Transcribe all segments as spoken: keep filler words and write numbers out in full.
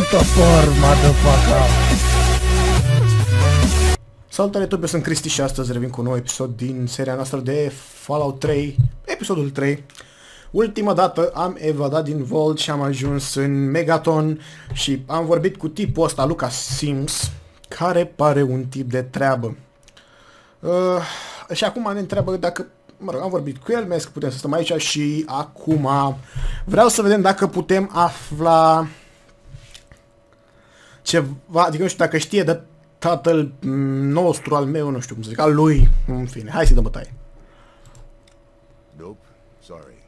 multă formă, motherfucker! Salutare, tot eu sunt Cristi și astăzi revin cu un nou episod din seria noastră de Fallout trei, episodul trei. Ultima dată am evadat din Vault și am ajuns în Megaton și am vorbit cu tipul ăsta, Lucas Sims, care pare un tip de treabă. Uh, și acum ne întreabă dacă... Mă rog, am vorbit cu el, mi-a zis că putem să stăm aici și acum vreau să vedem dacă putem afla ceva, adică nu știu dacă știe de tatăl nostru, al meu, nu știu cum să zic, al lui, în fine, hai să-i dăm bătaie. Nope, sorry.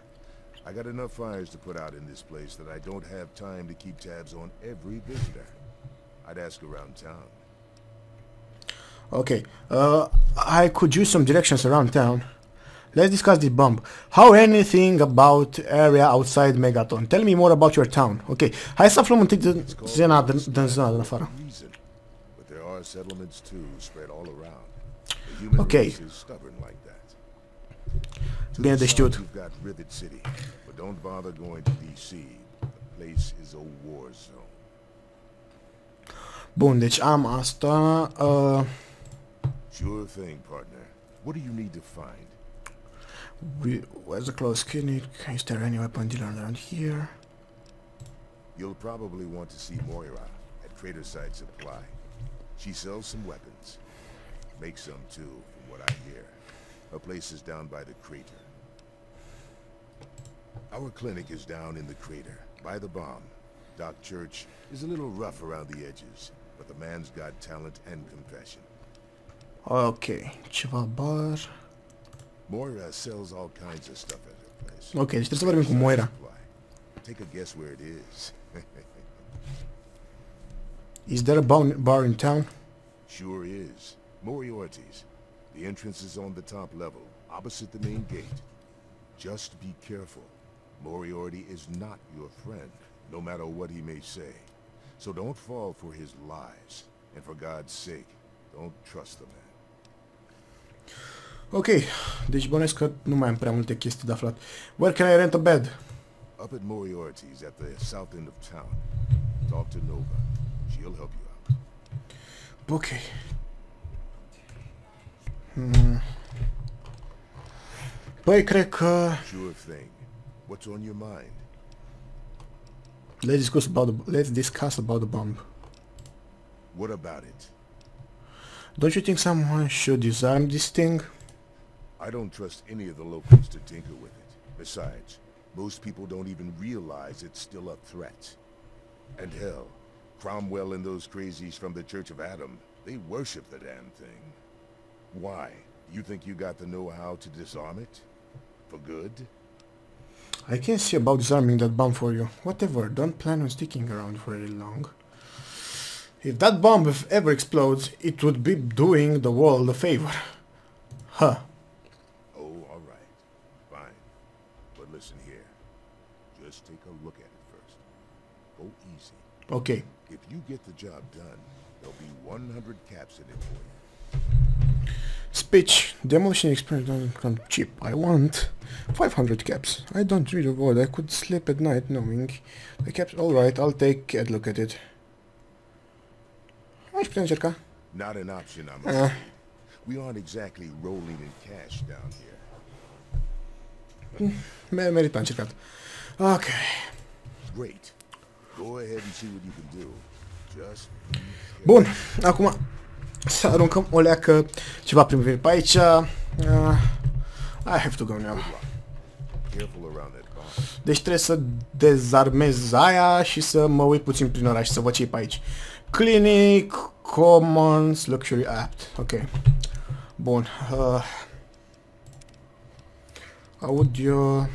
I got enough fires to put out in this place that I don't have time to keep tabs on every visitor. I'd ask around town. Okay, uh, I could use some directions around town. Let's discuss the bomb. How anything about area outside Megaton? Tell me more about your town. Okay, hai să aflăm întâi din zona din afară. Ok. Bine de știut. Bun, deci am asta. Uh... We, where's the close clinic? Is there any weapon dealer around here? You'll probably want to see Moira at Crater Side Supply. She sells some weapons. Makes some too, from what I hear. Her place is down by the crater. Our clinic is down in the crater, by the bomb. Doc Church is a little rough around the edges, but the man's got talent and compassion. Okay, Chivabar. Moira sells all kinds of stuff at her place. Okay, deci trebuie să vorbim cu Moira. Take a guess where it is. Is there a bar in town? Sure is. Moriarty's. The entrance is on the top level, opposite the main gate. Just be careful. Moriarty is not your friend, no matter what he may say. So don't fall for his lies. And for God's sake, don't trust the man. Ok, deci bănuiesc că nu mai am prea multe chestii de aflat. Where can I rent a bed? Up at Moriarty's at the south end of town. Talk to Nova. She'll help you out. Ok. Hmm. Păi cred că... Sure thing. What's on your mind? Let's discuss about the... Let's discuss about the bomb. What about it? Don't you think someone should disarm this thing? I don't trust any of the locals to tinker with it. Besides, most people don't even realize it's still a threat. And hell, Cromwell and those crazies from the Church of Atom, they worship the damn thing. Why? You think you got the know-how to disarm it? For good? I can't see about disarming that bomb for you. Whatever, don't plan on sticking around for very long. If that bomb ever explodes, it would be doing the world a favor. Huh. Listen here. Just take a look at it first. Go easy. Okay. If you get the job done, there'll be one hundred caps in it for you. Speech. Demolition experience doesn't come cheap. I want five hundred caps. I don't read a word. I could sleep at night knowing the caps. All right, I'll take a look at it. Aș putea încerca. Not an option, I'm afraid. Uh. We aren't exactly rolling in cash down here. Merita încercat. Ok. Bun, acum să aruncăm o leacă ceva primăviri pe aici. Uh, I have to go now. Deci trebuie să dezarmez aia și să mă uit puțin prin oraș și să văd ce e pe aici. Clinic, Commons, Luxury Apt. Ok. Bun. Uh, Audio.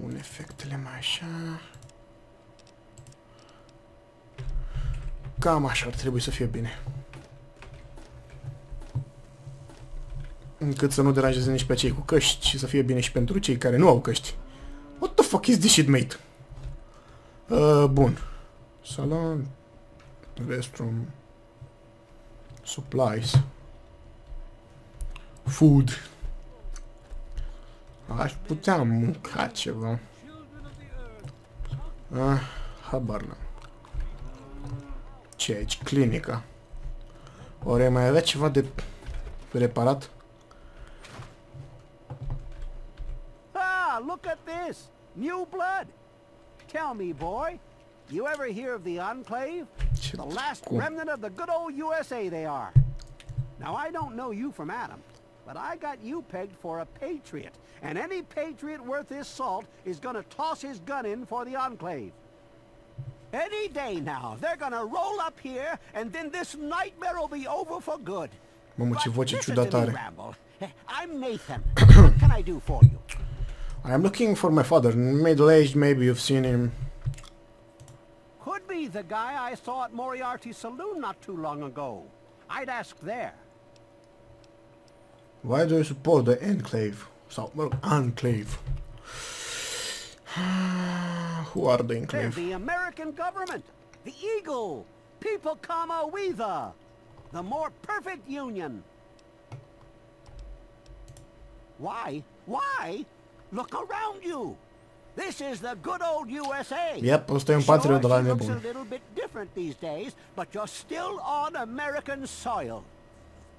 Bun, efectele mai așa. Cam așa ar trebui să fie bine. Încât să nu deranjeze nici pe cei cu căști și să fie bine și pentru cei care nu au căști. What the fuck is this shit, mate? Uh, bun. Salon. Restroom. Supplies. Food. Aș putea mânca ceva. Uh, habarna. Ce aici? Clinica. Ori mai avea ceva de reparat? Ah, look at this! New blood! Tell me, boy, you ever hear of the Enclave? The last remnant of the good old U S A they are. Now, I don't know you from Adam, but I got you pegged for a patriot, and any patriot worth his salt is gonna toss his gun in for the Enclave. Any day now, they're gonna roll up here, and then this nightmare will be over for good. Mamă, ce voce ciudată are. I'm Nathan. What can I do for you? I am looking for my father, middle-aged, maybe you've seen him. Could be the guy I saw at Moriarty's saloon not too long ago. I'd ask there. Why do you support the Enclave? So, well, Enclave. Who are the Enclave? They're the American government, the Eagle, people comma we the, the more perfect union. Why? Why? Look around you. This is the good old U S A. Yep, I'm still a patriot. Sure, she looks a little bit different these days, but you're still on American soil.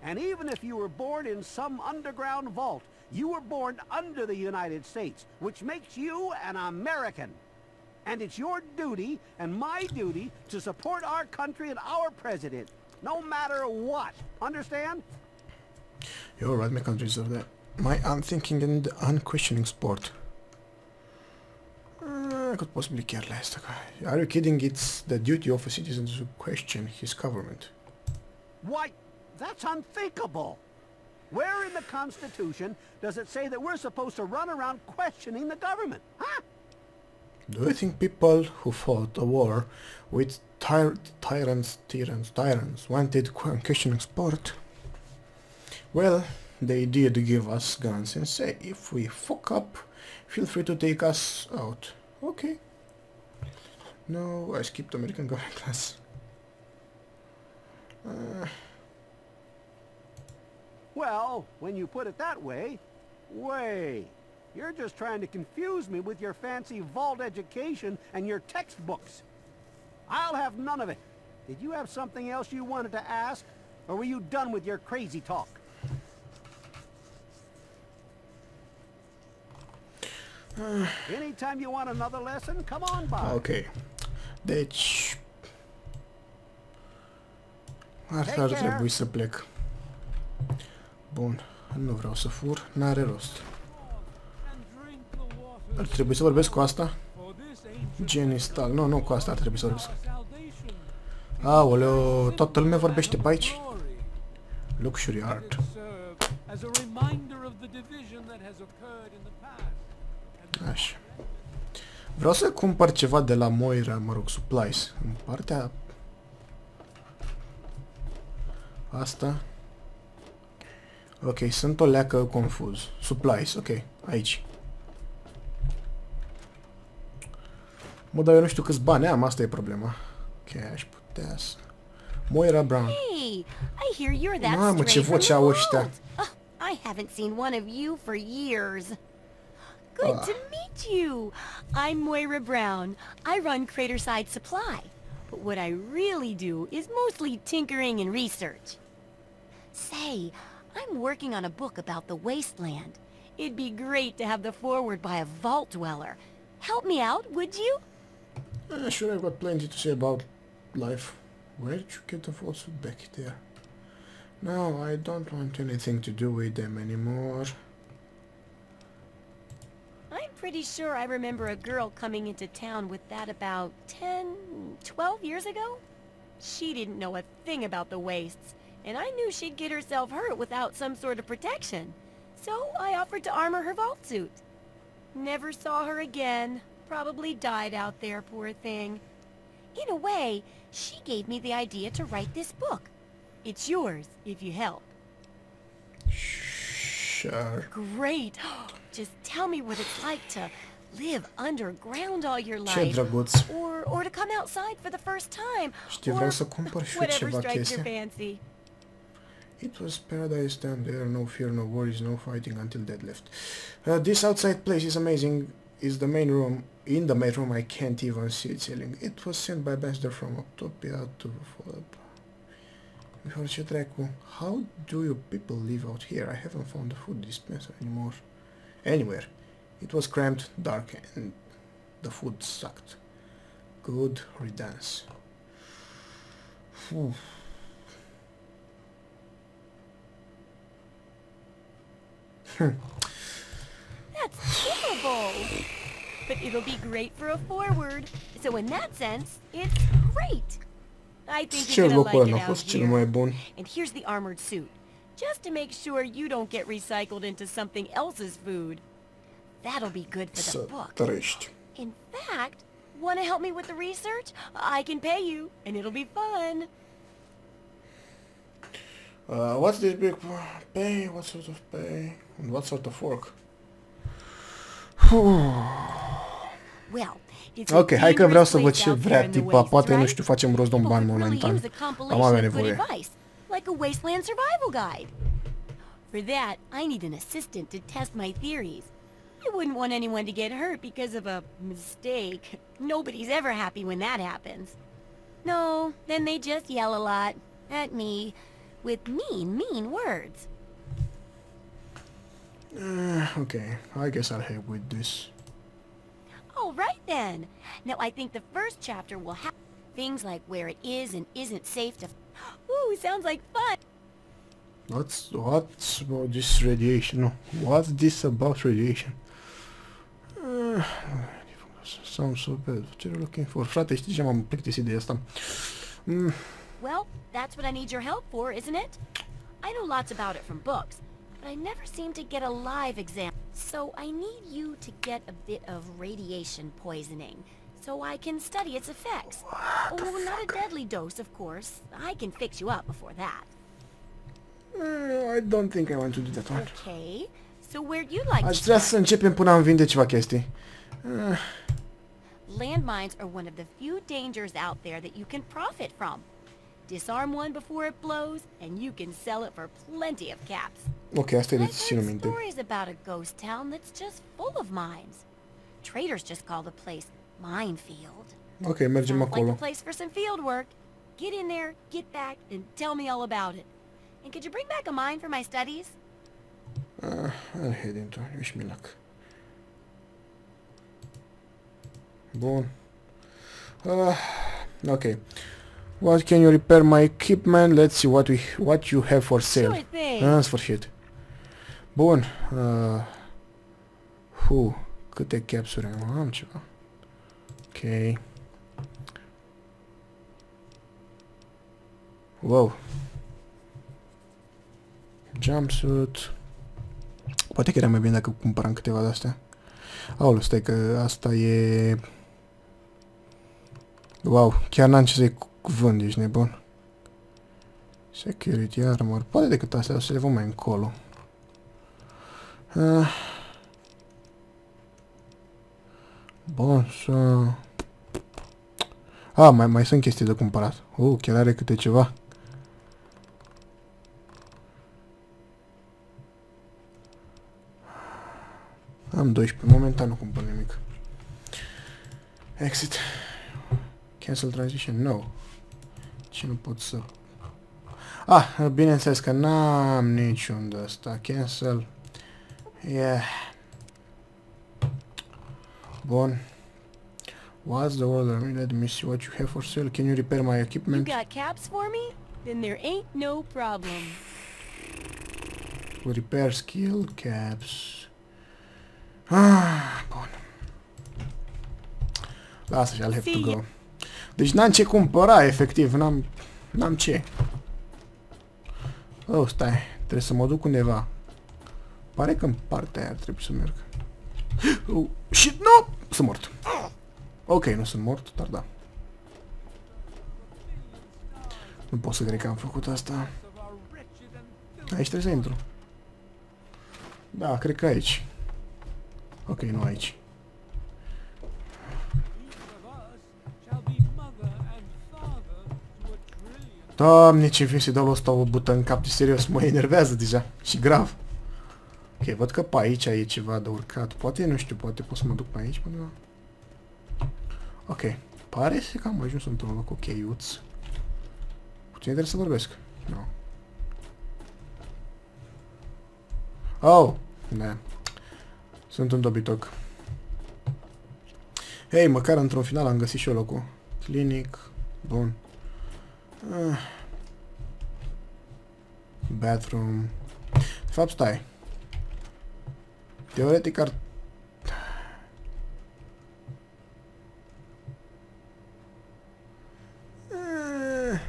And even if you were born in some underground vault, you were born under the United States, which makes you an American. And it's your duty and my duty to support our country and our president, no matter what. Understand? You're right, my country's over there. My unthinking and unquestioning sport. Uh, I could possibly care less. Are you kidding? It's the duty of a citizen to question his government. Why? That's unthinkable. Where in the Constitution does it say that we're supposed to run around questioning the government? Huh? Do you think people who fought a war with ty tyrants, tyrants, tyrants wanted questioning sport? Well, they did give us guns and say, if we fuck up, feel free to take us out. Okay. No, I skipped American gun class. Uh. Well, when you put it that way, way. You're just trying to confuse me with your fancy vault education and your textbooks. I'll have none of it. Did you have something else you wanted to ask? Or were you done with your crazy talk? Uh, Anytime you want another lesson, come on by. Okay. Deci... Asta ar trebui să plec. Bun. Nu vreau să fur. N-are rost. Ar trebui să vorbesc cu asta? Genistal. Nu, nu cu asta ar trebui să vorbesc. Aoleo, toată lumea vorbește pe aici. Luxury art. Așa. Vreau să cumpăr ceva de la Moira, mă rog, supplies. În partea... Asta. Ok, sunt o leacă confuz. Supplies, ok, aici. Mă, dar eu nu știu câți bani am, asta e problema. Ok, aș putea să... Moira Brown. Hey, I hear you're that Mamă, ce voce au ăștia. Oh, I haven't seen one of you for years. Good ah. to meet you. I'm Moira Brown. I run Crater Side Supply. But what I really do is mostly tinkering and research. Say, I'm working on a book about the wasteland. It'd be great to have the foreword by a vault dweller. Help me out, would you? Uh, sure, I've got plenty to say about life. Where did you get the falsehood back there? No, I don't want anything to do with them anymore. I'm pretty sure I remember a girl coming into town with that about ten, twelve years ago. She didn't know a thing about the wastes, and I knew she'd get herself hurt without some sort of protection. So I offered to armor her vault suit. Never saw her again. Probably died out there, poor thing. In a way, she gave me the idea to write this book. It's yours if you help. Sure. Great. Just tell me what it's like to live underground all your life, or, or to come outside for the first time, or whatever strikes your fancy. It was paradise down there, no fear, no worries, no fighting until dead left. Uh, this outside place is amazing. is the main room. In the main room I can't even see its ceiling. It was sent by Bester from Utopia to follow-up. Before Chetraku, how do you people live out here? I haven't found a food dispenser anymore. Anywhere. It was cramped, dark, and the food sucked. Good riddance. Whew. That's terrible. But it'll be great for a forward. So in that sense, it's great. I think you're gonna like it out here. And here's the armored suit, just to make sure you don't get recycled into something else's food. That'll be good for the book. In fact, want to help me with the research? I can pay you, and it'll be fun. Uh, what's this big pay? What sort of pay? And what sort of work? Well. Ok, hai că vreau să văd ce vrea tipa, poate nu știu, facem rost de un ban momentan. Am avea nevoie. Like a wasteland survival guide. For that, I need an assistant to test my theories. I wouldn't want anyone to get hurt because of a mistake. Nobody's ever happy when that happens. No, then they just yell a lot at me with mean, mean words. Uh, ok, I guess I'll help with this. All right then. Now I think the first chapter will have things like where it is and isn't safe to. Ooh, sounds like fun. What's what's about this radiation? What's this about radiation? Uh, sounds so bad. What you're looking for, frate? Știi ce m-am plictisit de asta? Mm. Well, that's what I need your help for, isn't it? I know lots about it from books, but I never seem to get a live example. So I need you to get a bit of radiation poisoning, so I can study its effects. Oh, not a deadly dose, of course. I can fix you up before that. Uh, I don't think I want to do that one. Okay, so where'd you like to start? Aș vrea să începem până am vinde ceva chestii. Uh. Landmines are one of the few dangers out there that you can profit from. Disarm one before it blows, and you can sell it for plenty of caps. Okay, asta e de ținut minte. I've heard stories about a ghost town that's just full of mines. Traders just call the place Minefield. Okay, mergem acolo. Like a place for some field work. Get in there, get back, and tell me all about it. And could you bring back a mine for my studies? Uh, I'll head into it. Wish me luck. Bun. Uh, okay. What can you repair my equipment? Let's see what we what you have for sale. That's for shit. Bun. Uh, who? Câte capsule am? Am ceva. Okay. Wow. Jumpsuit. Poate că era mai bine dacă cumpăram câteva de astea. Aoleu, stai că asta e. Wow, chiar n-am ce să-i vând, ești nebun. Security armor. Poate decât astea o să le vom mai încolo. Ah. Bun, să... Ah, mai, mai sunt chestii de cumpărat. Uh, chiar are câte ceva. Am doisprezece. Momentan nu cumpăr nimic. Exit. Cancel transition? No. Ce nu pot să... Ah, bineînțeles că n-am niciun de asta. Cancel. Yeah. Bun. What's the order? Let me see what you have for sale. Can you repair my equipment? You got caps for me? Then there ain't no problem. Repair skill caps. Ah, bun. Lasă și I'll have to go. Deci n-am ce cumpăra, efectiv, n-am... n-am ce. Oh, stai, trebuie să mă duc undeva. Pare că în partea aia ar trebui să merg. Oh, shit, no! Sunt mort. Ok, nu sunt mort, dar da. Nu pot să cred că am făcut asta. Aici trebuie să intru. Da, cred că aici. Ok, nu aici. Doamne, ce vin să-i dau la ăsta o bută în cap, de serios, mă enervează deja, și grav. Ok, văd că pe aici e ceva de urcat. Poate, nu știu, poate pot să mă duc pe aici până... Ok, pare că am ajuns într-un loc ok, uț. Puțin trebuie să vorbesc. No. Oh! Da. Sunt un dobitoc. Hei, măcar într-un final am găsit și eu locul. Clinic. Bun. Ah. Bathroom. De fapt, stai. Teoretic ar... Ah.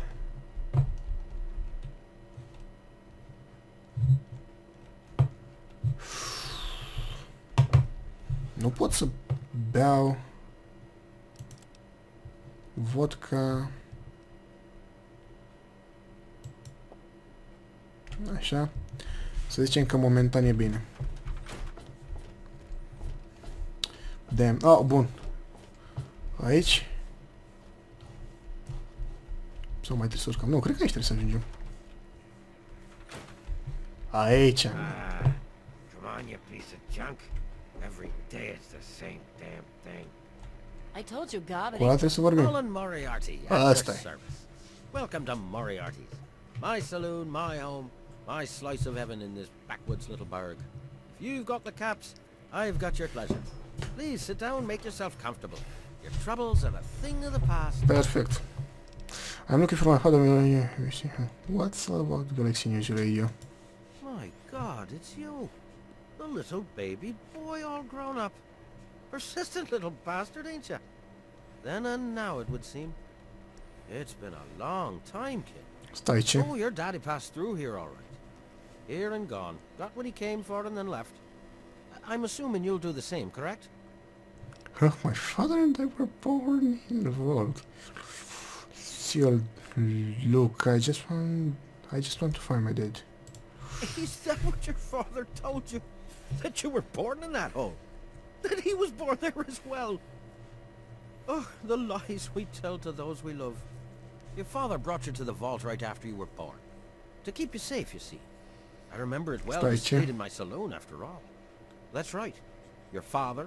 Nu pot să beau... Vodka. Așa. Să zicem că momentan e bine. Damn. Ah, bun. Aici. Sau mai trebuie să urcăm. Nu, cred că aici trebuie să ajungem. Aici. Come on, you piece of junk. Every day it's the same damn thing. I told you, Gob. Colin Moriarty at your service. Welcome to Moriarty's. My saloon, my home, my slice of heaven in this backwoods little burg. If you've got the caps, I've got your pleasure. Please sit down, make yourself comfortable. Your troubles are a thing of the past. Perfect. I'm looking for my father. What's all about Galaxy News Radio? My God, it's you. The little baby boy all grown up. Persistent little bastard, ain't ya? Then and now, it would seem. It's been a long time, kid. Stai, oh, your daddy passed through here all right. Here and gone. Got what he came for and then left. I'm assuming you'll do the same, correct? My father and I were born in the vault. See, look, I just want... I just want to find my dad. Is that what your father told you? That you were born in that hole? That he was born there as well. Oh, the lies we tell to those we love. Your father brought you to the vault right after you were born. To keep you safe, you see. I remember it well. You stayed in my saloon, after all. That's right. Your father,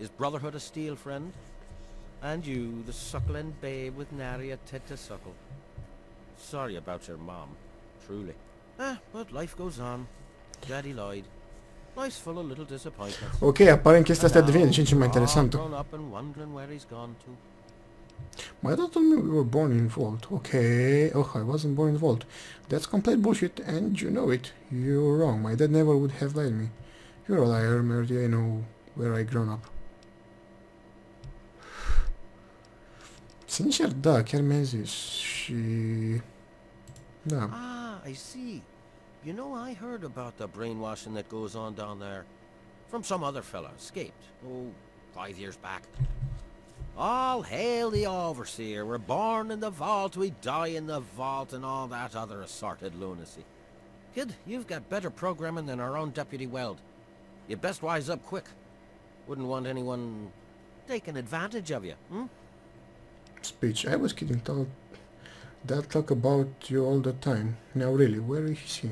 his Brotherhood of Steel friend, and you, the suckling babe with nary a tit to suckle. Sorry about your mom, truly. Ah, but life goes on. Daddy lied. Ok, aparent chestia asta devine din ce în ce mai interesantă. My dad told me we were born in Vault. Ok, oh, I wasn't born in Vault. That's complete bullshit and you know it. You're wrong. My dad never would have lied me. You're a liar, Meredith. I know where I grown up. Sincer, da, chiar mi-a zis și... Da. Ah, I see. You know, I heard about the brainwashing that goes on down there. From some other fella, escaped, oh, five years back. All hail the Overseer, we're born in the vault, we die in the vault, and all that other assorted lunacy. Kid, you've got better programming than our own Deputy Weld. You best wise up quick. Wouldn't want anyone taking advantage of you, hmm? Speech, I was kidding, talk. Dad talk about you all the time. Now really, where is he?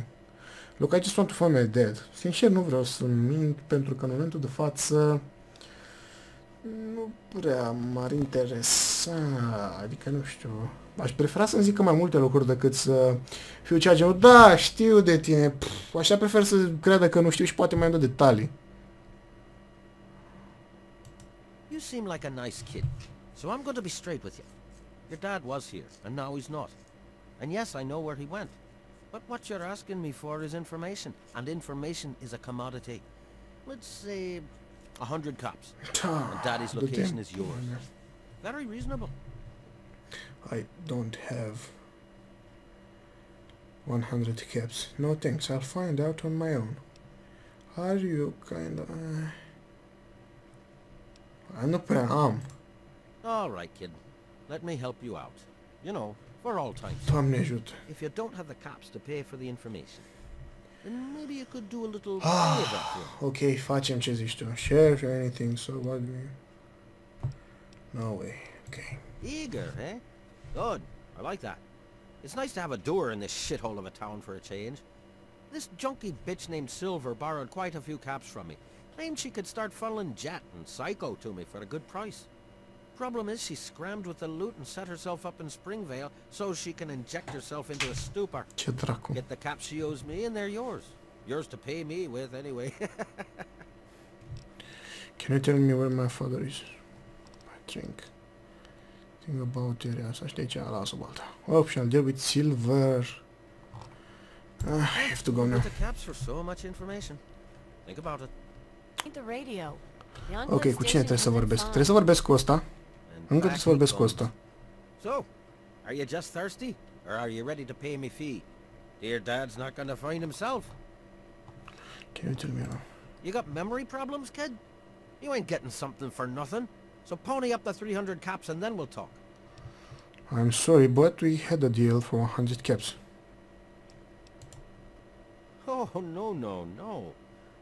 Look, I just want to find my dad. Sincer, nu vreau să mint, pentru că în momentul de față nu prea m-ar interesa, adică nu știu. Aș prefera să-mi zică mai multe lucruri decât să fiu cea genul, da, știu de tine, pf, așa prefer să creadă că nu știu și poate mai îmi dă detalii. You seem like a nice kid, so I'm going to be straight with you. Your dad was here, and now he's not. And yes, I know where he went. But what you're asking me for is information, and information is a commodity. Let's say a hundred cops. And Daddy's location is yours. Very reasonable. I don't have one hundred cops. No thanks. I'll find out on my own. Are you kind of? Uh, I'm not putting arm. All right, kid. Let me help you out. You know. For all times. If you don't have the caps to pay for the information, then maybe you could do a little favor here. Okay, facem ce zici tu. Share or anything, so what do you... No way. Okay. Eager, eh? Good. I like that. It's nice to have a doer in this shithole of a town for a change. This junkie bitch named Silver borrowed quite a few caps from me. Claimed she could start funneling Jet and Psycho to me for a good price. Problem is she scrammed with the loot and set herself up in Springvale so she can inject herself into a stupor. Get the caps she owes me and they're yours. Yours to pay me with anyway. Can you tell me where my father is? I think. Think about it. Asta știi ce a las-o balta. Oh, shall deal with Silver. Uh, I have to go now. The caps for so much information. Think about it. The radio. Ok, cu cine trebuie să vorbesc? Trebuie să vorbesc cu ăsta. Încă trebuie să vorbesc cu ăsta. So, are you just thirsty or are you ready to pay me fee? Dear dad's not going to find himself. Can you tell me now? You got memory problems, kid? You ain't getting something for nothing. So pony up the three hundred caps and then we'll talk. I'm sorry, but we had a deal for one hundred caps. Oh, no, no, no.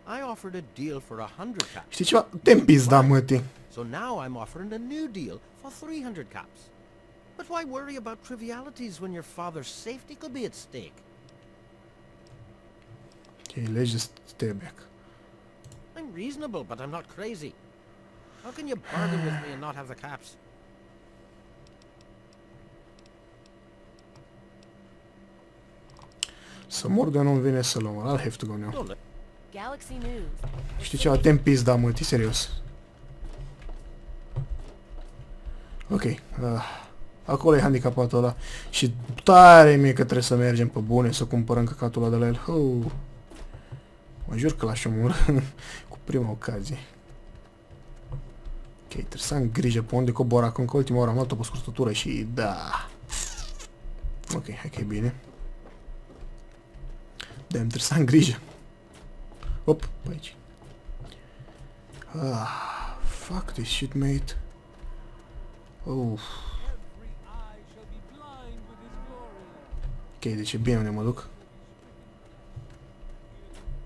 I offered a deal for one hundred caps. Știi ceva? Te-mi pizda, mătii. So now I'm offering a new deal for three hundred caps. But why worry about trivialities when your father's safety could be at stake? Okay, let's just stay back. I'm reasonable, but I'm not crazy. How can you bargain with me and not have the caps? Some more than on Venus alone. I'll have to go now. Galaxy News. Știi ceva? Te-mi pizda, mă, tii serios. Ok. Uh, acolo e handicapatul ăla. Și tare mie că trebuie să mergem pe bune să cumpărăm căcatul ăla de la el. Oh. Mă jur că l-aș omor cu prima ocazie. Ok, trebuie să am grijă pe unde cobor acum, că ultima oară am luat-o pe scurtătură și da. Ok, ok, bine. Damn, trebuie să am grijă. Hop, pe aici. Ah, fuck this shit, mate. Oh. Ok, deci e bine unde mă duc.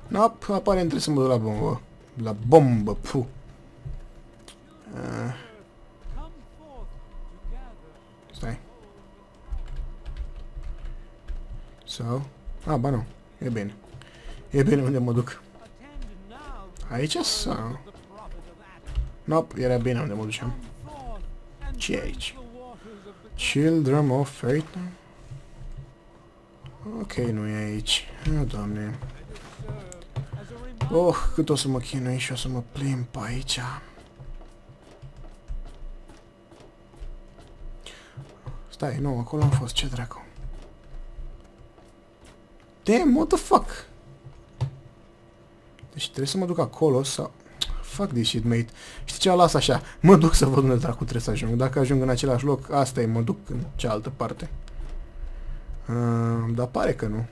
No, aparent trebuie să mă duc la bombă. La bombă, puh. Uh. Stai. So. Ah, ba nu. E bine. E bine unde mă duc. Aici sau? Nope, era bine unde mă duceam. Ce aici? Children of Fate? Ok, nu e aici. Oh, Doamne. Oh, cât o să mă chinui și o să mă plimb pe aici. Stai, nu, acolo am fost, ce dracu. Damn, what the fuck? Deci trebuie să mă duc acolo sau... Fuck this shit, mate. Știi ce, o las așa. Mă duc să văd unde dracu trebuie să ajung. Dacă ajung în același loc, asta e, mă duc în cealaltă parte. Uh, dar pare că nu.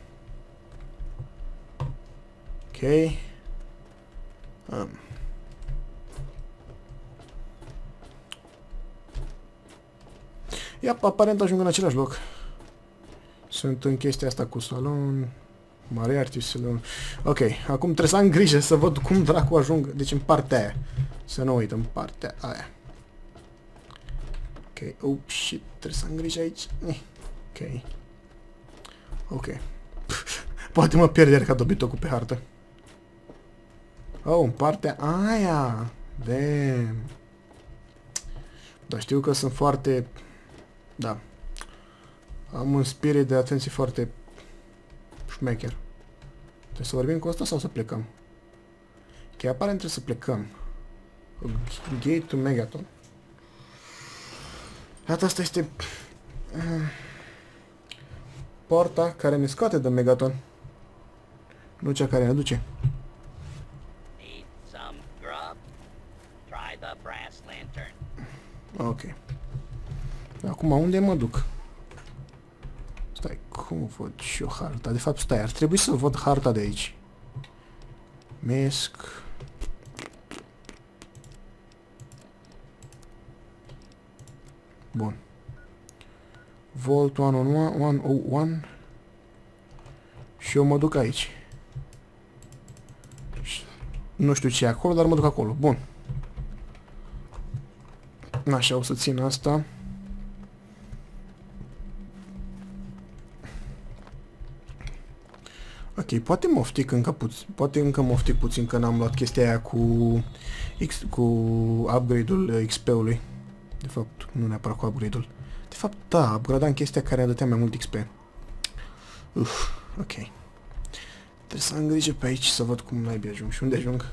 Ok. Um. Ia, aparent ajung în același loc. Sunt în chestia asta cu salon... Moriarty's salon... Ok, acum trebuie să am grijă să văd cum dracu ajung... Deci în partea aia. Să nu uit, în partea aia. Ok, oh shit, trebuie să am grijă aici. Ok. Ok. Poate mă pierd iar că a dobit-o cu pe hartă. Oh, în partea aia! Damn! Dar știu că sunt foarte... Da. Am un spirit de atenție foarte șmecher. Trebuie să vorbim cu asta sau să plecăm? Că aparent trebuie să plecăm. Gate to Megaton. Iată, asta este... Porta care ne scoate de Megaton. Nu cea care ne duce. Ok. Acum, unde mă duc? Stai, cum văd și eu harta? De fapt, stai, ar trebui să văd harta de aici. Mesc... Bun. Vault one oh one. Și eu mă duc aici. Nu știu ce e acolo, dar mă duc acolo. Bun. Așa, o să țin asta. Ok, poate moftic încă puțin, poate încă moftic puțin că n-am luat chestia aia cu, X, cu upgrade-ul X P-ului. De fapt, nu neapărat cu upgrade-ul. De fapt, da, upgradam chestia care adătea mai mult X P. Uf, ok. Trebuie să am grijă pe aici să văd cum naibii ajung și unde ajung.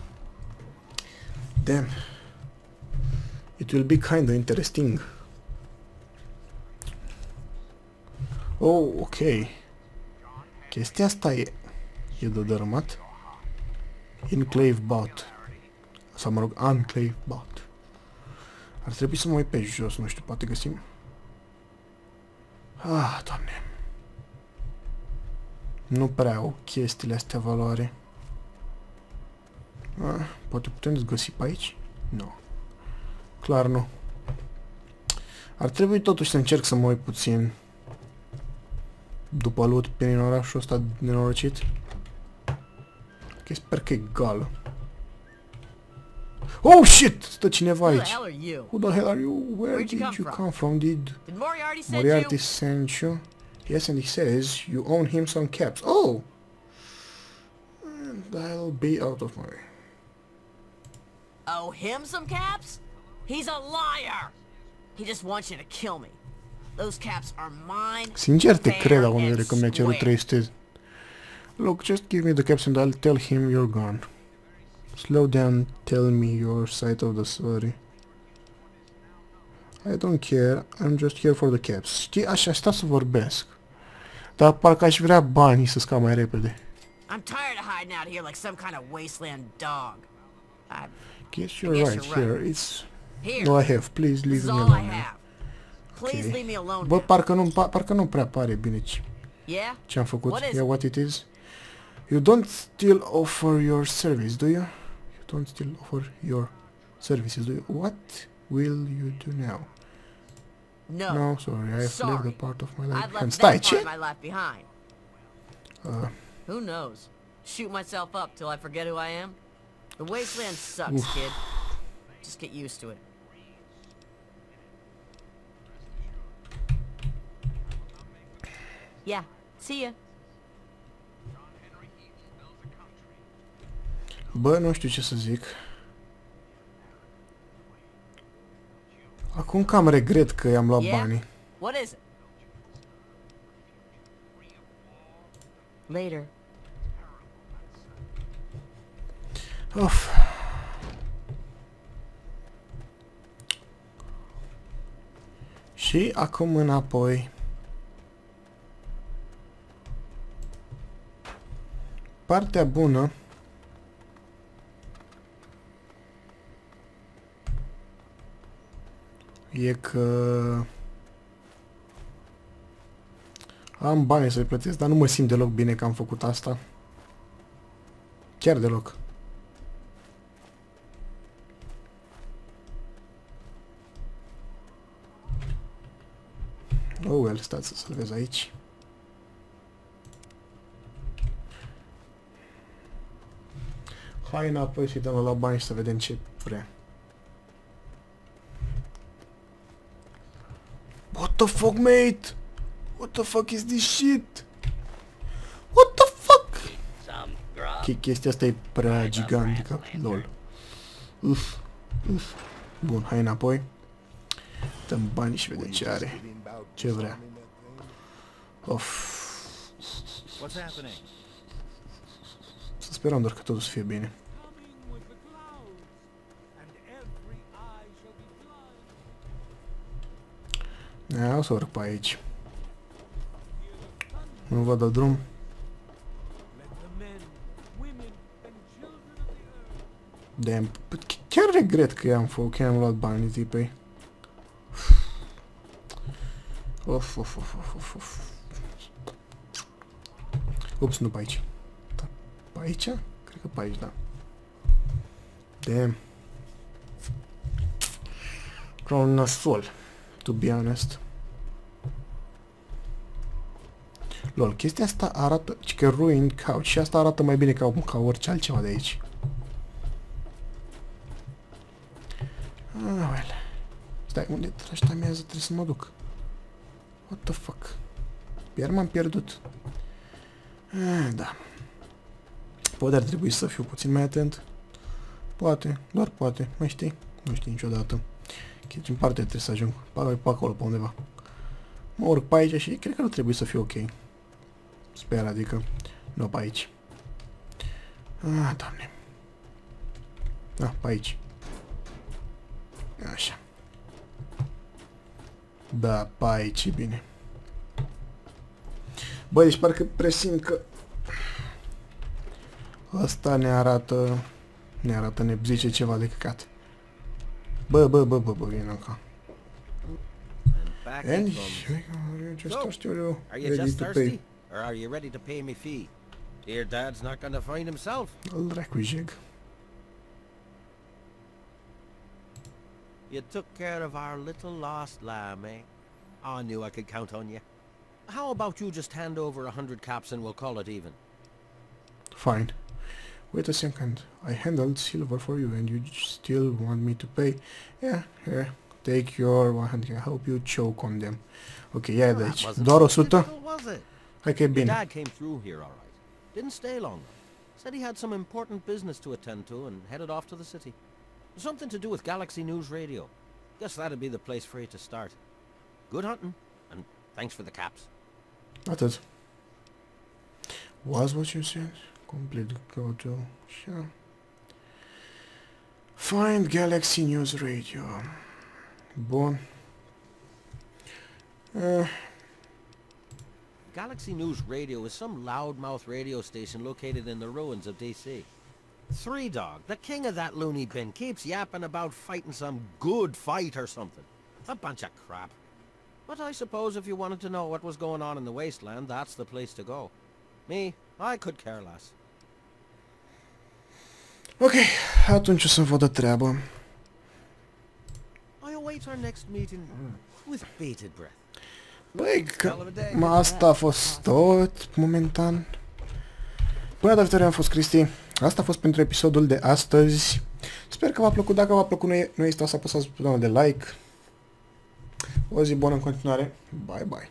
Damn. It will be kinda interesting. Oh, ok. Chestia asta e... e de dărâmat. Enclave bot. Sau mă rog, Enclave bot. Ar trebui să mă uit pe jos, nu știu, poate găsim. Ah, Doamne. Nu prea au chestiile astea valoare. Ah, poate putem găsi pe aici? Nu. Clar nu. Ar trebui totuși să încerc să mă uit puțin după loot prin orașul ăsta nenorocit. Ok, sper că e gală. Oh shit! Stă cineva aici. Who the hell are you? Where did you come from? Did Moriarty's send you? Yes, and he says you own him some caps. Oh! And I'll be out of my way. Owe him some caps? He's a liar! He just wants you to kill me. Those caps are mine. Sincer, te cred acum de că mi-a cerut trei sute. Look, just give me the caps and I'll tell him you're gone. Slow down, tell me your side of the story. I don't care, I'm just here for the caps. Știi, aș sta să vorbesc. Dar parcă aș vrea banii să scap mai repede. I'm tired of hiding out here like some kind of wasteland dog. I guess you're right here. It's no, I have. Please leave me alone. Okay. Bă, parcă nu, parcă nu prea pare bine ce am făcut. Yeah, what it is? You don't still offer your service, do you? You don't still offer your services, do you? What will you do now? No, no sorry, I have left a part of my life behind. Stai, ce? Uh. Who knows? Shoot myself up till I forget who I am. The wasteland sucks, Uf. kid. Just get used to it. Yeah, see ya. Bă, nu știu ce să zic. Acum cam regret că i-am luat banii. Of. Și acum înapoi. Partea bună. E că am bani să-i plătesc, dar nu mă simt deloc bine că am făcut asta. Chiar deloc. Oh, well, stați să salvez aici. Hai înapoi și dăm la bani și să vedem ce vrea. What the fuck, mate? What the fuck is this shit? What the fuck? Chestia asta e prea gigantică. Lol. Uf, uf. Bun, hai înapoi. Dăm bani și vedem ce are. Ce vrea. Of. Să sperăm doar că totul să fie bine. Ia, o să urc pe aici. Nu văd de drum. Damn, chiar regret că i-am făcut, că i-am luat banii tipei. Of, of, of, of, of. Ups, nu pe aici. Da, pe aici? Cred că pe aici, da. Damn. Ca un nasol. To be honest. Lol, chestia asta arată... că ruined couch. Și asta arată mai bine ca, ca orice altceva de aici. Ah, well. Stai, unde tragi tamează? Trebuie să mă duc. What the fuck? Iar m-am pierdut. Ah, da. Poate ar trebui să fiu puțin mai atent. Poate, doar poate, mai știi? Nu știi niciodată. Chiar în parte trebuie să ajung. Parcă pe acolo, pe undeva. Mă urc pe aici și cred că nu trebuie să fiu ok. Sper, adică, nu pe aici. Ah, Doamne. Ah, pe aici. Așa. Da, pe aici e bine. Băi, deci parcă presimt că... Asta ne arată... Ne arată, ne zice ceva de căcat. Bă, bă, bă, bă, bă, vină ca. And... So, are you just thirsty? Or are you ready to pay me fee? Dear Dad's not gonna find himself. You took care of our little lost lamb, eh? I knew I could count on you. How about you just hand over a hundred caps and we'll call it even? Fine. Wait a second. I handled silver for you and you still want me to pay? Yeah, yeah. Take your one hundred. I hope you choke on them. Okay, yeah, de aici. Doar o sută? Hai că e bine. Dad came through here, all right. Didn't stay long. Said he had some important business to attend to and headed off to the city. Something to do with Galaxy News Radio. Guess that'd be the place for you to start. Good hunting, and thanks for the caps. Atât. Was what you said? Complete go to... Sure. Find Galaxy News Radio. Bun. Uh. Galaxy News Radio is some loudmouth radio station located in the ruins of D C. Three Dog, the king of that loony bin, keeps yapping about fighting some good fight or something. A bunch of crap. But I suppose if you wanted to know what was going on in the wasteland, that's the place to go. Me, I could care less. Okay, atunci o să-mi văd de treabă. I await our next meeting with bated breath. Băi, cam asta a fost tot momentan. Până data viitoare, am fost Cristi. Asta a fost pentru episodul de astăzi. Sper că v-a plăcut. Dacă v-a plăcut, nu este să apăsați butonul de like. O zi bună în continuare. Bye, bye.